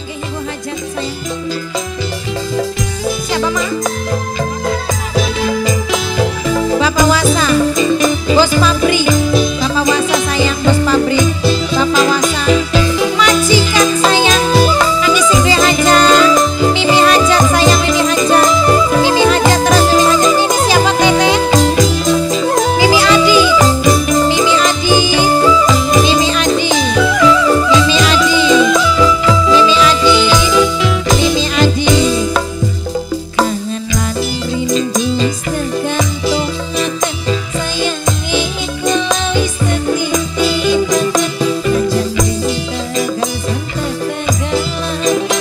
Kayaknya gue hajar sayang. Siapa Ma? Bapak Wasa, Bos Pabrik. Bapak Wasa sayang, Bos Pabrik. Bapak Wasa, majikan sayang. Andi sing duwe hajar, Mimi hajar sayang, Mimi hajar. Mimi hajar terus, Mimi hajar. Ini siapa Tete? Mimi Adi, Mimi Adi, Mimi Adi, Mimi Adi, Mimi Adi, Mimi Adi. Kangen lan rindu wis tergantung aten sayang iku wis tertitip. Jangan rindu gagal santai gagal.